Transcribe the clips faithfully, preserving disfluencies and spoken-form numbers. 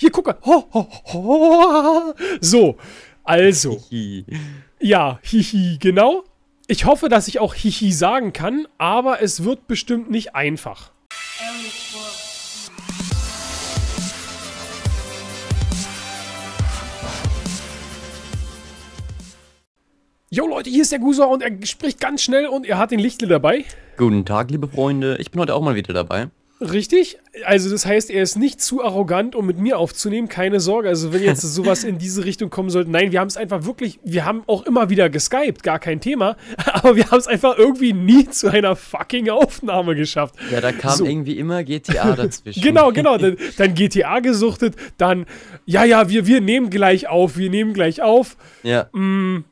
Hier, guck mal. Ho, ho, ho. So, also. Hihi. Ja, hihi, genau. Ich hoffe, dass ich auch hihi sagen kann, aber es wird bestimmt nicht einfach. Jo Leute, hier ist der Gusower und er spricht ganz schnell und er hat den Lichtle dabei. Guten Tag, liebe Freunde. Ich bin heute auch mal wieder dabei. Richtig, also das heißt, er ist nicht zu arrogant, um mit mir aufzunehmen, keine Sorge, also wenn jetzt sowas in diese Richtung kommen sollte, nein, wir haben es einfach wirklich, wir haben auch immer wieder geskypt, gar kein Thema, aber wir haben es einfach irgendwie nie zu einer fucking Aufnahme geschafft. Ja, da kam so irgendwie immer G T A dazwischen. Genau, genau, dann, dann G T A gesuchtet, dann, ja, ja, wir, wir nehmen gleich auf, wir nehmen gleich auf. Ja. Mm.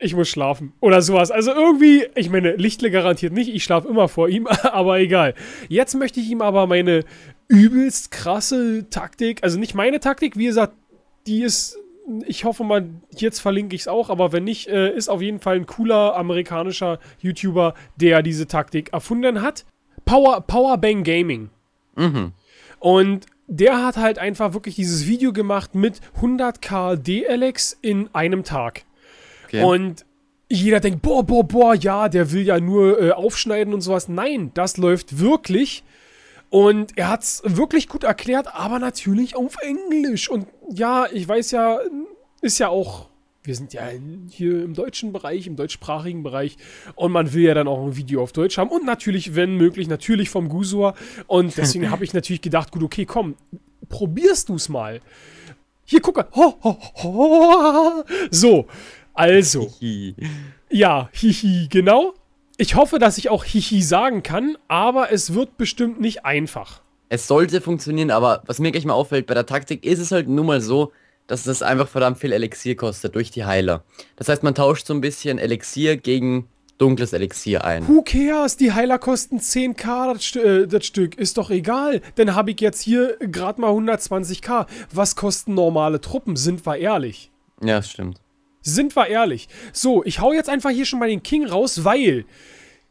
Ich muss schlafen oder sowas. Also irgendwie, ich meine, Lichtle garantiert nicht. Ich schlafe immer vor ihm, aber egal. Jetzt möchte ich ihm aber meine übelst krasse Taktik, also nicht meine Taktik, wie gesagt, die ist, ich hoffe mal, jetzt verlinke ich es auch, aber wenn nicht, äh, ist auf jeden Fall ein cooler amerikanischer YouTuber, der diese Taktik erfunden hat. Power, Powerbang Gaming. Mhm. Und der hat halt einfach wirklich dieses Video gemacht mit hunderttausend D L X in einem Tag. Okay. Und jeder denkt, boah, boah, boah, ja, der will ja nur äh, aufschneiden und sowas. Nein, das läuft wirklich. Und er hat es wirklich gut erklärt, aber natürlich auf Englisch. Und ja, ich weiß ja, ist ja auch, wir sind ja hier im deutschen Bereich, im deutschsprachigen Bereich. Und man will ja dann auch ein Video auf Deutsch haben. Und natürlich, wenn möglich, natürlich vom Gusower. Und deswegen habe ich natürlich gedacht, gut, okay, komm, probierst du es mal. Hier, guck mal. Ho, ho, ho. So. Also, hihi. Ja, hihi, genau. Ich hoffe, dass ich auch hihi sagen kann, aber es wird bestimmt nicht einfach. Es sollte funktionieren, aber was mir gleich mal auffällt, bei der Taktik ist es halt nun mal so, dass es einfach verdammt viel Elixier kostet durch die Heiler. Das heißt, man tauscht so ein bisschen Elixier gegen dunkles Elixier ein. Who cares? Die Heiler kosten zehntausend das, äh, das Stück. Ist doch egal. Dann habe ich jetzt hier gerade mal hundertzwanzigtausend. Was kosten normale Truppen? Sind wir ehrlich? Ja, stimmt. Sind wir ehrlich. So, ich hau jetzt einfach hier schon mal den King raus, weil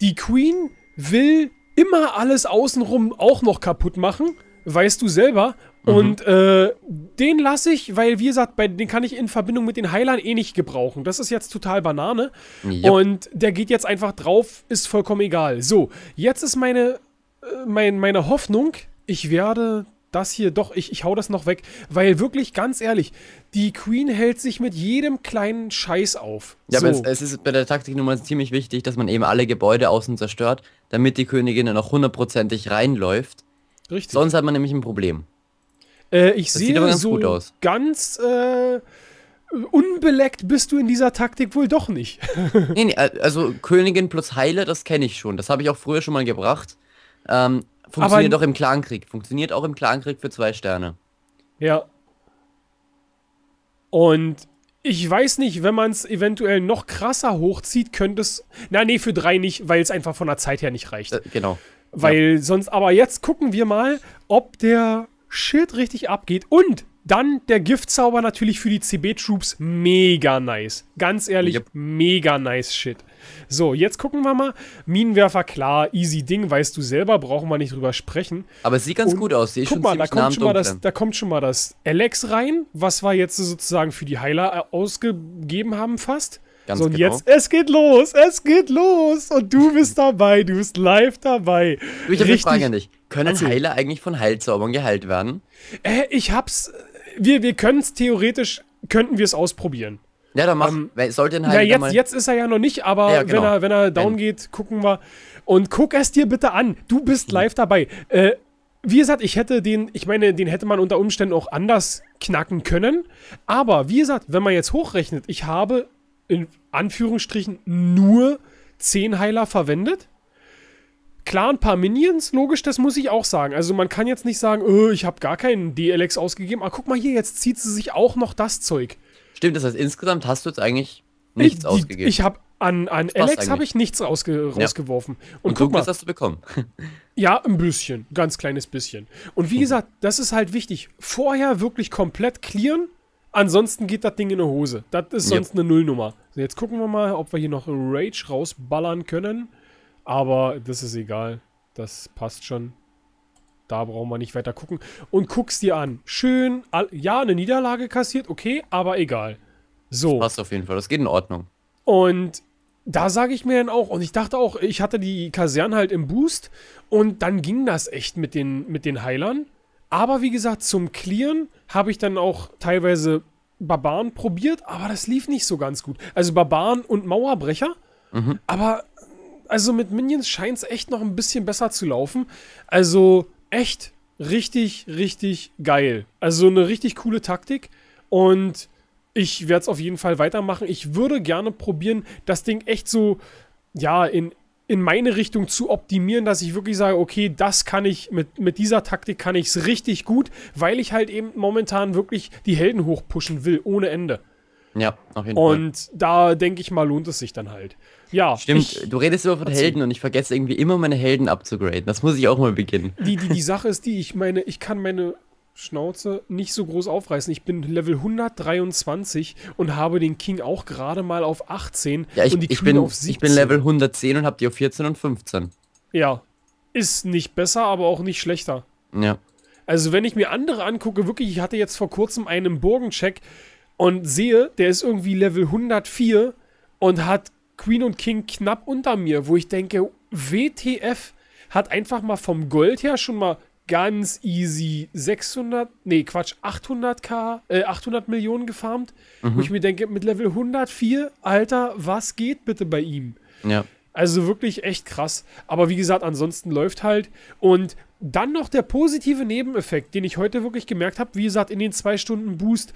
die Queen will immer alles außenrum auch noch kaputt machen, weißt du selber. Mhm. Und äh, den lasse ich, weil wie gesagt, bei, den kann ich in Verbindung mit den Heilern eh nicht gebrauchen. Das ist jetzt total Banane. Yep. Und der geht jetzt einfach drauf, ist vollkommen egal. So, jetzt ist meine, äh, mein, meine Hoffnung, ich werde... Das hier, doch, ich, ich hau das noch weg, weil wirklich, ganz ehrlich, die Queen hält sich mit jedem kleinen Scheiß auf. Ja, so. Aber es, es ist bei der Taktik nun mal ziemlich wichtig, dass man eben alle Gebäude außen zerstört, damit die Königin dann noch hundertprozentig reinläuft. Richtig. Sonst hat man nämlich ein Problem. Äh, ich das sehe sieht aber ganz so gut aus. Ganz äh, unbeleckt bist du in dieser Taktik wohl doch nicht. Nee, nee, also Königin plus Heiler, das kenne ich schon. Das habe ich auch früher schon mal gebracht. Ähm, Funktioniert aber, auch im Clankrieg. Funktioniert auch im Clankrieg für zwei Sterne. Ja. Und ich weiß nicht, wenn man es eventuell noch krasser hochzieht, könnte es... Na, nee, für drei nicht, weil es einfach von der Zeit her nicht reicht. Äh, genau. Weil ja. Sonst... Aber jetzt gucken wir mal, ob der Schild richtig abgeht. Und dann der Giftzauber natürlich für die C B-Troops. Mega nice. Ganz ehrlich, yep. Mega nice Shit. So, jetzt gucken wir mal. Minenwerfer, klar, easy Ding, weißt du selber, brauchen wir nicht drüber sprechen. Aber es sieht ganz und gut aus. Sie guck schon mal, da kommt schon mal das, da kommt schon mal das Alex rein, was wir jetzt sozusagen für die Heiler ausgegeben haben fast. Ganz so, und genau. Jetzt, es geht los, es geht los und du bist dabei, du bist live dabei. Du, ich habe eine Frage an dich. Können erzähl. Heiler eigentlich von Heilzaubern geheilt werden? Äh, ich hab's, wir, wir können es theoretisch, könnten wir es ausprobieren. Ja, dann machen. Um, sollte ein Heiler ja, jetzt, mal jetzt ist er ja noch nicht, aber ja, genau. wenn, er, wenn er down wenn. geht, gucken wir. Und guck es dir bitte an. Du bist live dabei. Äh, wie gesagt, ich hätte den, ich meine, den hätte man unter Umständen auch anders knacken können. Aber wie gesagt, wenn man jetzt hochrechnet, ich habe in Anführungsstrichen nur zehn Heiler verwendet. Klar, ein paar Minions, logisch, das muss ich auch sagen. Also man kann jetzt nicht sagen, oh, ich habe gar keinen D L X ausgegeben. Aber guck mal hier, jetzt zieht sie sich auch noch das Zeug. Stimmt, das heißt, insgesamt hast du jetzt eigentlich nichts ich, ausgegeben. Ich habe an, an Alex habe ich nichts ausge, rausgeworfen. Ja. Und, Und guck mal, das hast du bekommen. Ja, ein bisschen, ganz kleines bisschen. Und wie gesagt, das ist halt wichtig. Vorher wirklich komplett clearen, ansonsten geht das Ding in eine Hose. Das ist sonst yep. eine Nullnummer. So, jetzt gucken wir mal, ob wir hier noch Rage rausballern können. Aber das ist egal. Das passt schon. Da brauchen wir nicht weiter gucken. Und guck's dir an. Schön. Ja, eine Niederlage kassiert. Okay, aber egal. So. Das passt auf jeden Fall. Das geht in Ordnung. Und da sage ich mir dann auch, und ich dachte auch, ich hatte die Kasernen halt im Boost. Und dann ging das echt mit den, mit den Heilern. Aber wie gesagt, zum Clearen habe ich dann auch teilweise Barbaren probiert. Aber das lief nicht so ganz gut. Also Barbaren und Mauerbrecher. Mhm. Aber also mit Minions scheint es echt noch ein bisschen besser zu laufen. Also echt richtig, richtig geil. Also eine richtig coole Taktik. Und ich werde es auf jeden Fall weitermachen. Ich würde gerne probieren, das Ding echt so, ja, in, in meine Richtung zu optimieren, dass ich wirklich sage, okay, das kann ich, mit, mit dieser Taktik kann ich es richtig gut, weil ich halt eben momentan wirklich die Helden hochpushen will, ohne Ende. Ja, auf jeden Fall. Und da, denke ich mal, lohnt es sich dann halt. Ja. Stimmt, ich, du redest immer von Helden und ich vergesse irgendwie immer, meine Helden abzugraden. Das muss ich auch mal beginnen. Die, die, die Sache ist die, ich meine, ich kann meine Schnauze nicht so groß aufreißen. Ich bin Level hundertdreiundzwanzig und habe den King auch gerade mal auf achtzehn ja, ich, und die ich Queen bin, auf siebzehn. Ich bin Level hundertzehn und habe die auf vierzehn und fünfzehn. Ja, ist nicht besser, aber auch nicht schlechter. Ja. Also wenn ich mir andere angucke, wirklich, ich hatte jetzt vor kurzem einen Burgencheck und sehe, der ist irgendwie Level hundertvier und hat Queen und King knapp unter mir, wo ich denke, W T F hat einfach mal vom Gold her schon mal ganz easy sechshundert, nee Quatsch, achthunderttausend, äh, achthundert Millionen gefarmt. Mhm. Wo ich mir denke, mit Level hundertvier, Alter, was geht bitte bei ihm? Ja. Also wirklich echt krass. Aber wie gesagt, ansonsten läuft halt. Und dann noch der positive Nebeneffekt, den ich heute wirklich gemerkt habe, wie gesagt, in den zwei Stunden Boost,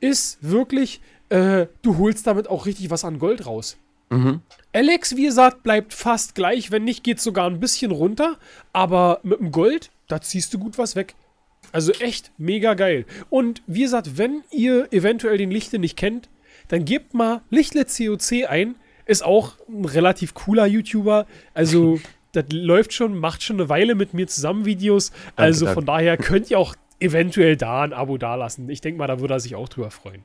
ist wirklich, äh, du holst damit auch richtig was an Gold raus. Mhm. Alex, wie gesagt, bleibt fast gleich, wenn nicht, geht es sogar ein bisschen runter, aber mit dem Gold, da ziehst du gut was weg. Also echt mega geil. Und wie gesagt, wenn ihr eventuell den Lichtle nicht kennt, dann gebt mal Lichtle C O C ein, ist auch ein relativ cooler YouTuber, also das läuft schon, macht schon eine Weile mit mir zusammen Videos, also danke, von danke. daher könnt ihr auch eventuell da ein Abo dalassen. Ich denke mal, da würde er sich auch drüber freuen.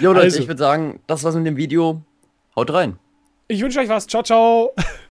Jo, Leute, also, ich würde sagen, das war's mit dem Video. Haut rein. Ich wünsche euch was. Ciao, ciao.